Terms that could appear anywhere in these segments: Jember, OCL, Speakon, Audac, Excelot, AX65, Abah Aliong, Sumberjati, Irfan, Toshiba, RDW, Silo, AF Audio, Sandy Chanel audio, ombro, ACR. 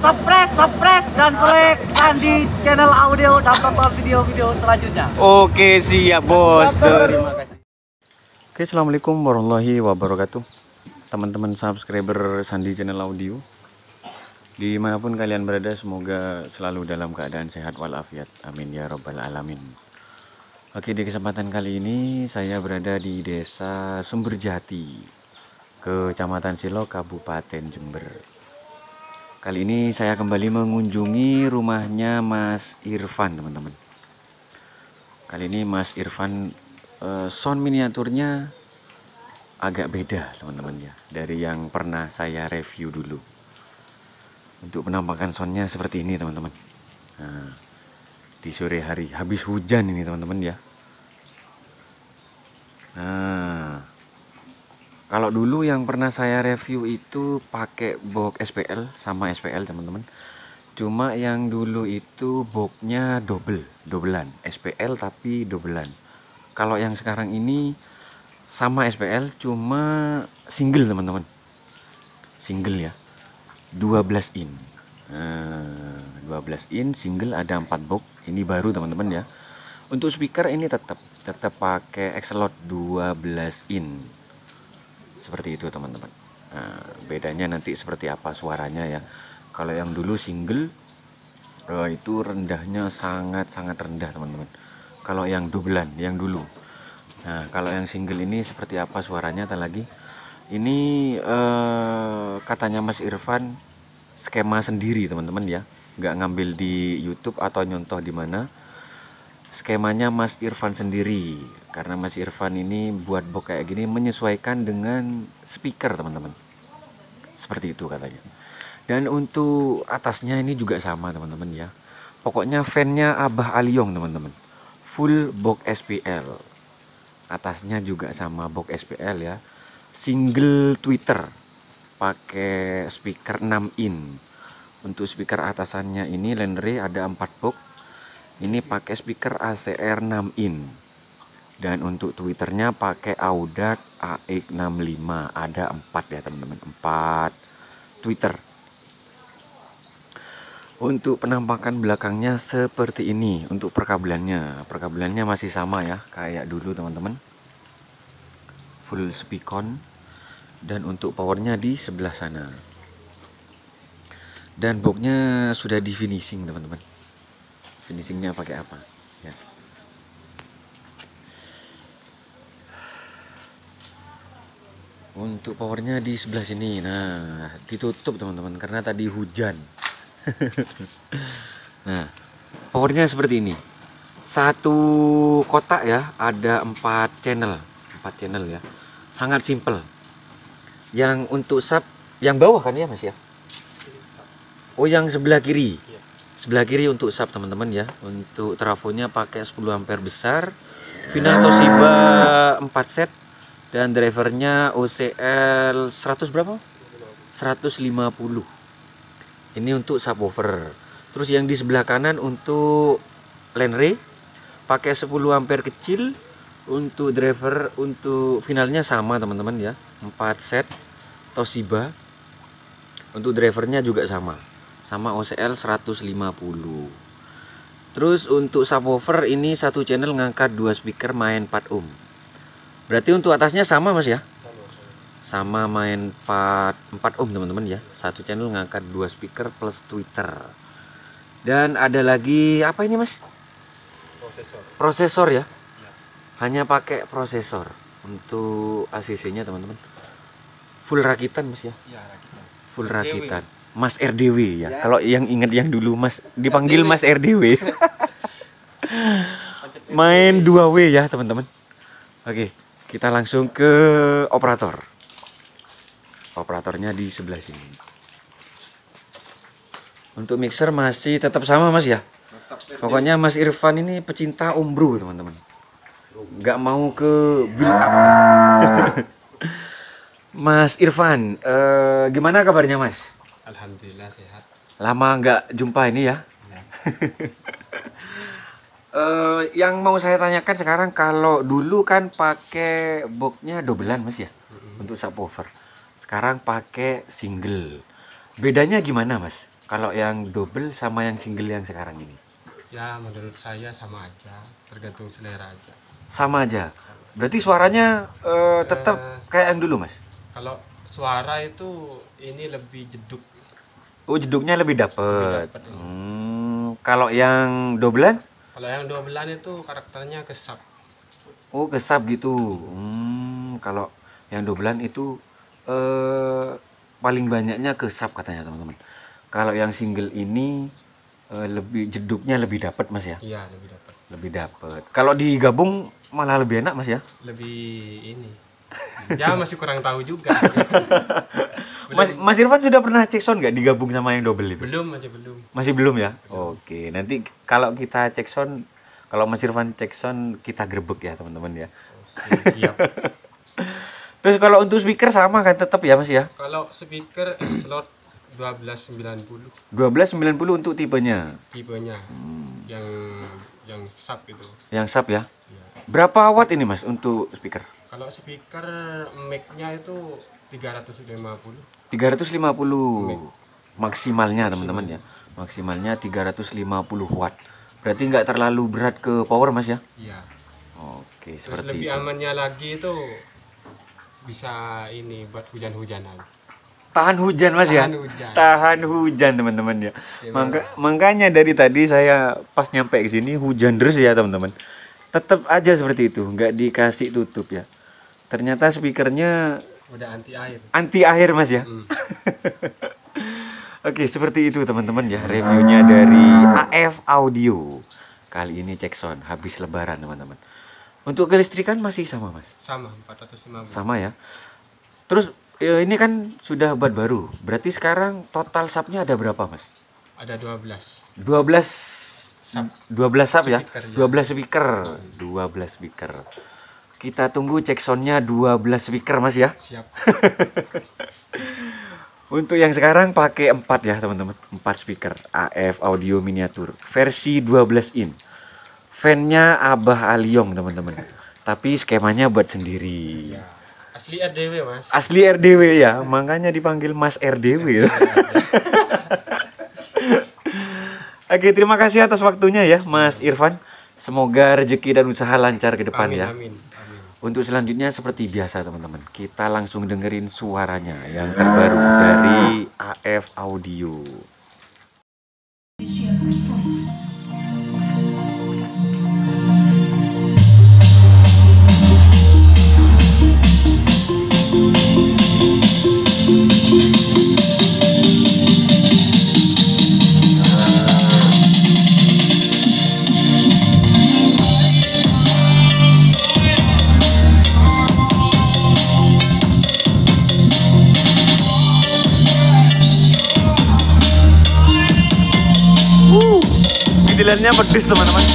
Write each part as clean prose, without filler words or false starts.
Surprise dan selek Sandy Channel Audio dan tonton video-video selanjutnya. Oke, siap bos. Terima kasih. Oke, assalamualaikum warahmatullahi wabarakatuh. Teman-teman subscriber Sandy Channel Audio, dimanapun kalian berada, semoga selalu dalam keadaan sehat walafiat. Amin ya robbal alamin. Oke, di kesempatan kali ini saya berada di desa Sumberjati, Kecamatan Silo, Kabupaten Jember. Kali ini saya kembali mengunjungi rumahnya Mas Irfan, teman-teman. Kali ini Mas Irfan sound miniaturnya agak beda, teman-teman ya, dari yang pernah saya review dulu. Untuk penampakan soundnya seperti ini, teman-teman. Nah, di sore hari habis hujan ini, teman-teman ya. Nah, kalau dulu yang pernah saya review itu pakai box SPL sama SPL, teman-teman. Cuma yang dulu itu boxnya dobelan, SPL tapi dobelan. Kalau yang sekarang ini sama SPL cuma single, teman-teman. Single ya. 12 in, 12 in single, ada 4 box. Ini baru, teman-teman ya. Untuk speaker ini tetap pakai Excelot 12 in. Seperti itu, teman-teman. Nah, bedanya nanti seperti apa suaranya ya. Kalau yang dulu single itu rendahnya sangat-sangat rendah, teman-teman. Kalau yang dobelan, yang dulu. Nah, kalau yang single ini seperti apa suaranya lagi. Ini katanya Mas Irfan skema sendiri, teman-teman ya, nggak ngambil di YouTube atau nyontoh di mana. Skemanya Mas Irfan sendiri, karena Mas Irfan ini buat box kayak gini menyesuaikan dengan speaker, teman-teman. Seperti itu katanya. Dan untuk atasnya ini juga sama, teman-teman ya. Pokoknya fannya Abah Aliong, teman-teman. Full box SPL. Atasnya juga sama box SPL ya. Single tweeter pakai speaker 6 in. Untuk speaker atasannya ini Lenry ada 4 box. Ini pakai speaker ACR 6 in. Dan untuk tweeternya pakai Audac AX65. Ada 4 ya, teman-teman, 4 tweeter. Untuk penampakan belakangnya seperti ini. Untuk perkabelannya masih sama ya, kayak dulu, teman-teman. Full speakon. Dan untuk powernya di sebelah sana. Dan boxnya sudah di finishing, teman-teman. Finishingnya pakai apa ya. Untuk powernya di sebelah sini. Nah, ditutup, teman-teman, karena tadi hujan. Nah, powernya seperti ini. Satu kotak ya, ada 4 channel ya. Sangat simple. Yang untuk sub yang bawah kan ya, Mas ya? Oh, yang sebelah kiri. Sebelah kiri untuk sub, teman-teman ya. Untuk trafonya pakai 10 ampere besar. Final Toshiba 4 set dan drivernya OCL 100 berapa? 150. Ini untuk subwoofer. Terus yang di sebelah kanan untuk Lenry pakai 10 ampere kecil. Untuk driver, untuk finalnya sama, teman-teman ya, 4 set Toshiba. Untuk drivernya juga sama OCL 150. Terus untuk subwoofer ini satu channel ngangkat 2 speaker main 4 ohm. Berarti untuk atasnya sama, Mas ya? Sama, main 4 ohm, teman-teman ya. Satu channel ngangkat 2 speaker plus tweeter. Dan ada lagi apa ini, Mas? Prosesor ya. Hanya pakai prosesor untuk ACC-nya, teman-teman. Full rakitan, Mas ya? Iya, rakitan. Full rakitan. Mas RDW ya. Kalau yang ingat yang dulu Mas dipanggil RDW. Mas RDW. Main 2W ya, teman-teman. Oke, kita langsung ke operator. Operatornya di sebelah sini. Untuk mixer masih tetap sama, Mas ya? Tetap. Pokoknya Mas Irfan ini pecinta ombro, teman-teman. Nggak mau ke build up. Mas Irfan, gimana kabarnya, Mas? Alhamdulillah sehat. Lama nggak jumpa ini ya, ya. Yang mau saya tanyakan sekarang, kalau dulu kan pakai boxnya dobelan, Mas ya, untuk subwoofer. Sekarang pakai single. Bedanya gimana, Mas? kalau yang double sama yang single yang sekarang ini? Ya menurut saya sama aja, tergantung selera aja. Sama aja? Berarti suaranya tetap kayak yang dulu mas? Kalau suara itu ini lebih jeduk. Oh jeduknya lebih dapet, kalau yang dobelan? Kalau yang dobelan itu karakternya kesap. Oh kesap gitu. Kalau yang dobelan itu paling banyaknya kesap katanya teman-teman. Kalau yang single ini lebih jeduknya lebih dapet mas ya? Iya lebih dapet. Lebih dapet. Kalau digabung malah lebih enak mas ya? Lebih ini. Ya masih kurang tahu juga. Mas Irfan sudah pernah cek sound nggak digabung sama yang double itu? Belum, masih belum. Masih belum ya? Belum. Oke, nanti kalau kita cek sound, kalau Mas Irfan cek sound kita grebek ya teman-teman ya. Iya. Terus kalau untuk speaker sama kan tetap ya Mas ya? Kalau speaker Excelot 1290. 1290 untuk tipenya. Tipenya. Yang sub itu. Yang sub ya? Ya. Berapa watt ini Mas untuk speaker? Kalau speaker mic-nya itu 350. 350 mic. Maksimalnya teman-teman ya. Maksimalnya 350 watt. Berarti nggak terlalu berat ke power mas ya? Iya. Oke, terus seperti lebih itu. Amannya lagi itu bisa ini buat hujan-hujanan. Tahan hujan mas ya? Tahan hujan. Tahan hujan teman-teman ya. Makanya dari tadi saya pas nyampe ke sini hujan terus ya teman-teman. Tetap aja seperti itu, nggak dikasih tutup ya. Ternyata speakernya udah anti air. Anti air mas ya. Oke, seperti itu teman-teman ya reviewnya dari AF Audio. Kali ini cek sound habis lebaran teman-teman. Untuk kelistrikan masih sama mas? Sama 450. Sama ya. Terus ini kan sudah buat baru. Berarti sekarang total subnya ada berapa mas? Ada 12. 12 sub ya? 12 speaker. 12 speaker. Kita tunggu cek soundnya 12 speaker mas ya. Siap. Untuk yang sekarang pakai 4 ya teman-teman. 4 speaker AF Audio miniatur versi 12 in. Fannya Abah Aliong teman-teman. Tapi skemanya buat sendiri. Asli RDW mas. Asli RDW ya. Makanya dipanggil Mas RDW. Oke, terima kasih atas waktunya ya Mas Irfan. Semoga rezeki dan usaha lancar ke depan. Amin, ya. Amin, amin. Untuk selanjutnya seperti biasa teman-teman, kita langsung dengerin suaranya yang terbaru dari AF Audio. Pilihannya pedes teman-teman.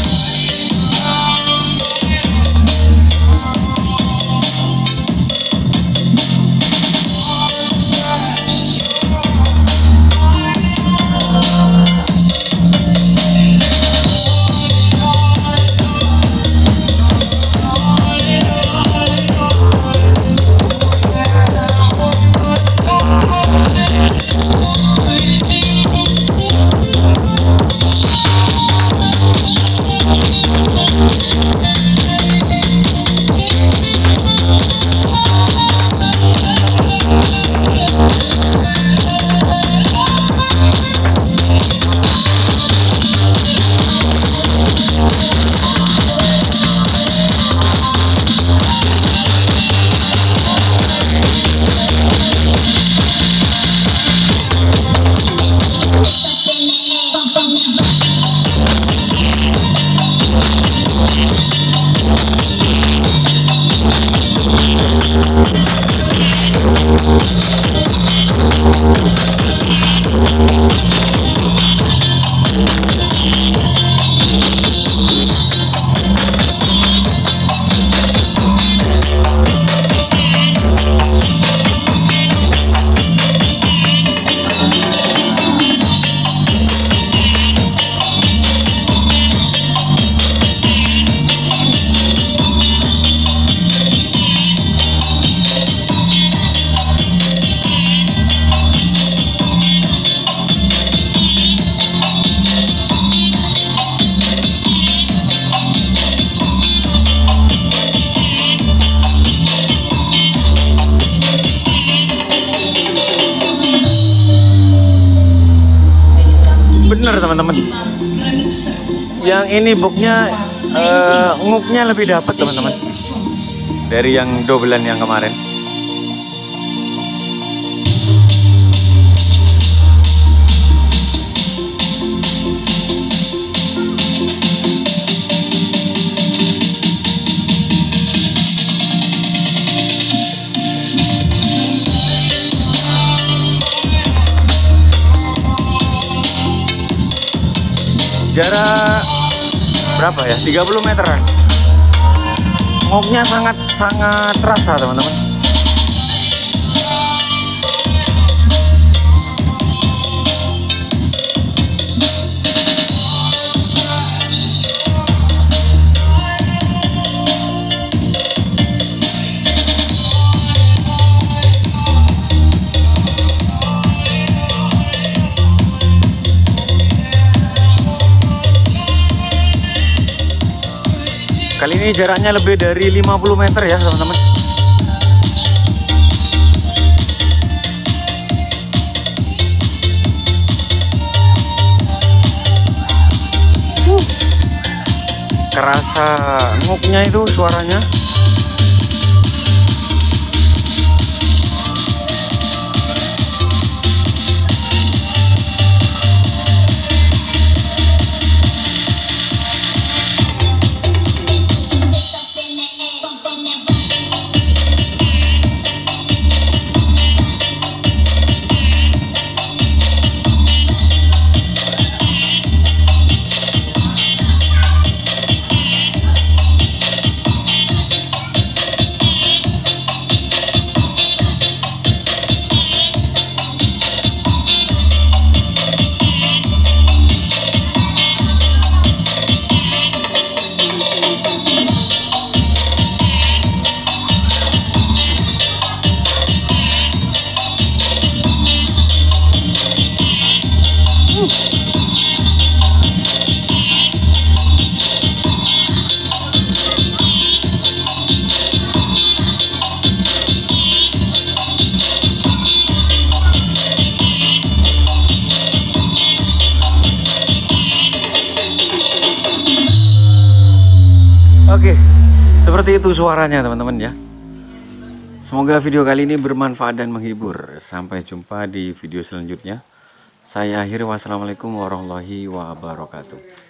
bener teman-teman. Yang ini booknya nguknya lebih dapat teman-teman dari yang dobelan yang kemarin. Jarak berapa ya? 30 meteran. Ngoknya sangat terasa teman-teman. Kali ini jaraknya lebih dari 50 meter ya teman-teman. Kerasa nguknya itu suaranya. Oke, seperti itu suaranya teman-teman ya. Semoga video kali ini bermanfaat dan menghibur. Sampai jumpa di video selanjutnya. Saya akhiri, wassalamualaikum warahmatullahi wabarakatuh.